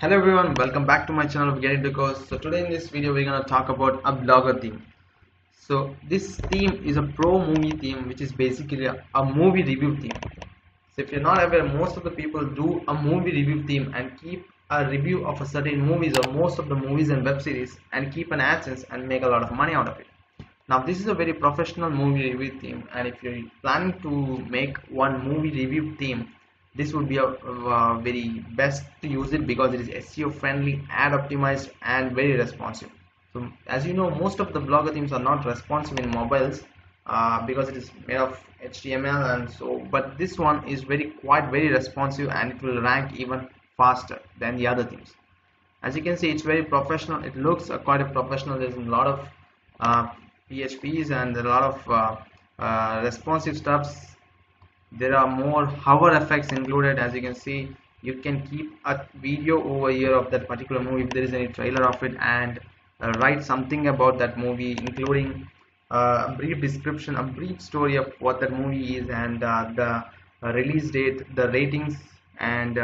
Hello everyone, welcome back to my channel of Getintocourse. So today in this video we're going to talk about a blogger theme. So this theme is a pro movie theme, which is basically a movie review theme. So if you're not aware, most of the people do a movie review theme and keep a review of a certain movies or most of the movies and web series and keep an Adsense and make a lot of money out of it. Now this is a very professional movie review theme, and if you're planning to make one movie review theme, this would be a very best to use it because it is SEO friendly, ad optimized and very responsive. So as you know, most of the blogger themes are not responsive in mobiles because it is made of HTML and so, but this one is quite very responsive and it will rank even faster than the other themes. As you can see, it's very professional. It looks quite a professional. There's a lot of PHPs and a lot of responsive stuffs. There are more hover effects included. As you can see, you can keep a video over here of that particular movie if there is any trailer of it and write something about that movie, including a brief description, a brief story of what that movie is and the release date, the ratings and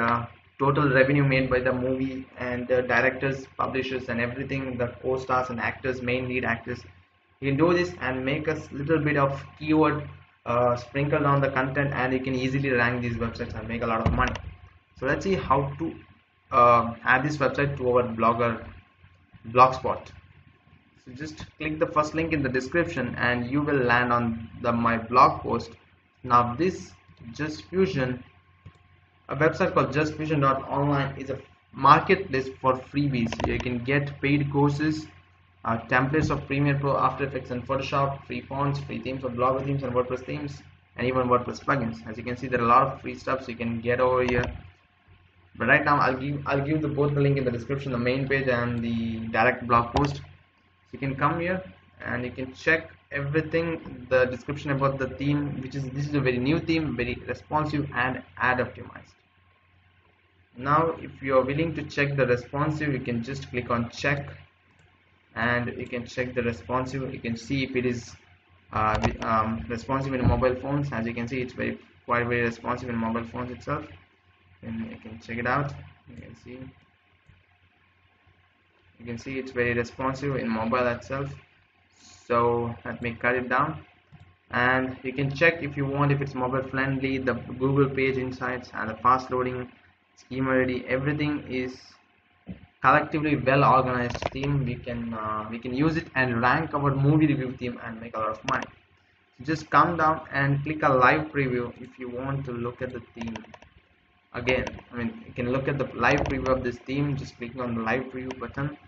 total revenue made by the movie and the directors, publishers and everything, the co-stars and actors, main lead actors. You can do this and make a little bit of keyword sprinkle down the content, and you can easily rank these websites and make a lot of money. So let's see how to add this website to our blogger blogspot. So just click the first link in the description and you will land on my blog post. Now this JustFusion, a website called justfusion.online, is a marketplace for freebies. You can get paid courses, templates of Premiere Pro, After Effects and Photoshop, free fonts, free themes of blogger themes and WordPress themes, and even WordPress plugins. As you can see, there are a lot of free stuff so you can get over here. But right now I'll give both the link in the description, the main page and the direct blog post. So you can come here and you can check everything, the description about the theme, which is, this is a very new theme, very responsive and ad optimized. Now if you are willing to check the responsive, you can just click on check. And you can check the responsive. You can see if it is responsive in mobile phones. As you can see, it's quite very responsive in mobile phones itself. And you can check it out. You can see it's very responsive in mobile itself. So let me cut it down. And you can check if you want, if it's mobile friendly, the Google Page Insights and the fast loading schema ready. Everything is collectively well organized theme. We can use it and rank our movie review theme and make a lot of money. So just come down and click a live preview if you want to look at the theme again. I mean, you can look at the live preview of this theme. Just click on the live preview button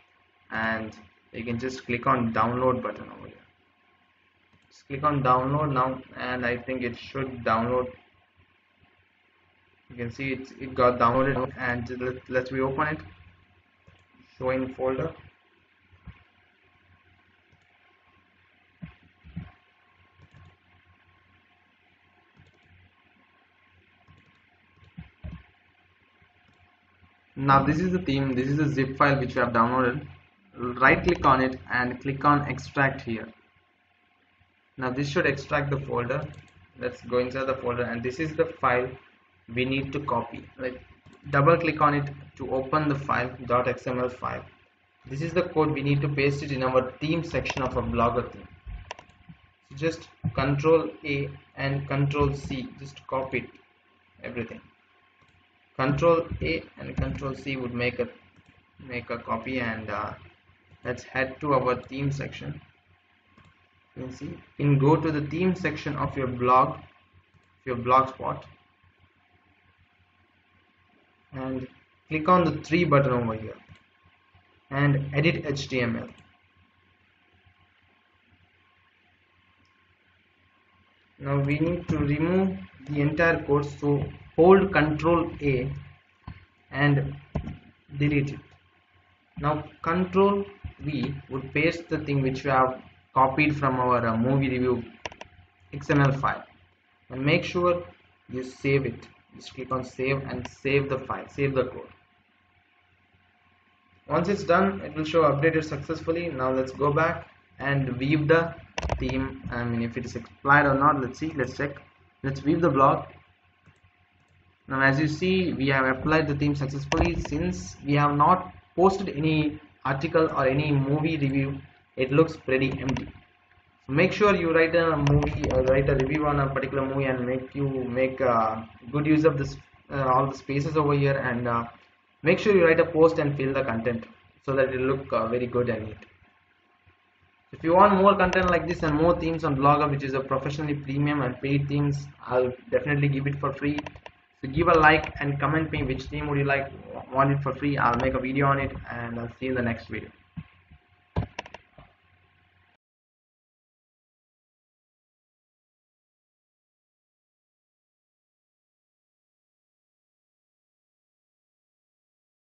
and you can just click on download button over here. Just click on download now and I think it should download. You can see it got downloaded, and let's reopen it. Showing folder. Now this is the theme, this is a zip file which we have downloaded. Right click on it and click on extract here. Now this should extract the folder. Let's go inside the folder, and this is the file we need to copy. Double click on it to open the file, .xml file. This is the code we need to paste it in our theme section of a blogger theme. So just Control A and Control C, just copy it, everything. Control A and Control C would make a copy, and let's head to our theme section. You can see, you can go to the theme section of your blog, your blogspot, and click on the 3 button over here and edit HTML. Now we need to remove the entire code, so hold Control A and delete it. Now Control V would paste the thing which we have copied from our movie review XML file, and make sure you save it. Just click on save and save the file, save the code. Once it's done, it will show updated successfully. Now let's go back and weave the theme. I mean, if it is expired or not, let's see, let's check. Let's weave the blog. Now as you see, we have applied the theme successfully. Since we have not posted any article or any movie review, it looks pretty empty. So make sure you write a movie or write a review on a particular movie and make good use of this all the spaces over here, and make sure you write a post and fill the content so that it will look very good and neat. If you want more content like this and more themes on Blogger, which is a professionally premium and paid themes, I'll definitely give it for free. So give a like and comment me which theme would you want it for free. I'll make a video on it, and I'll see you in the next video.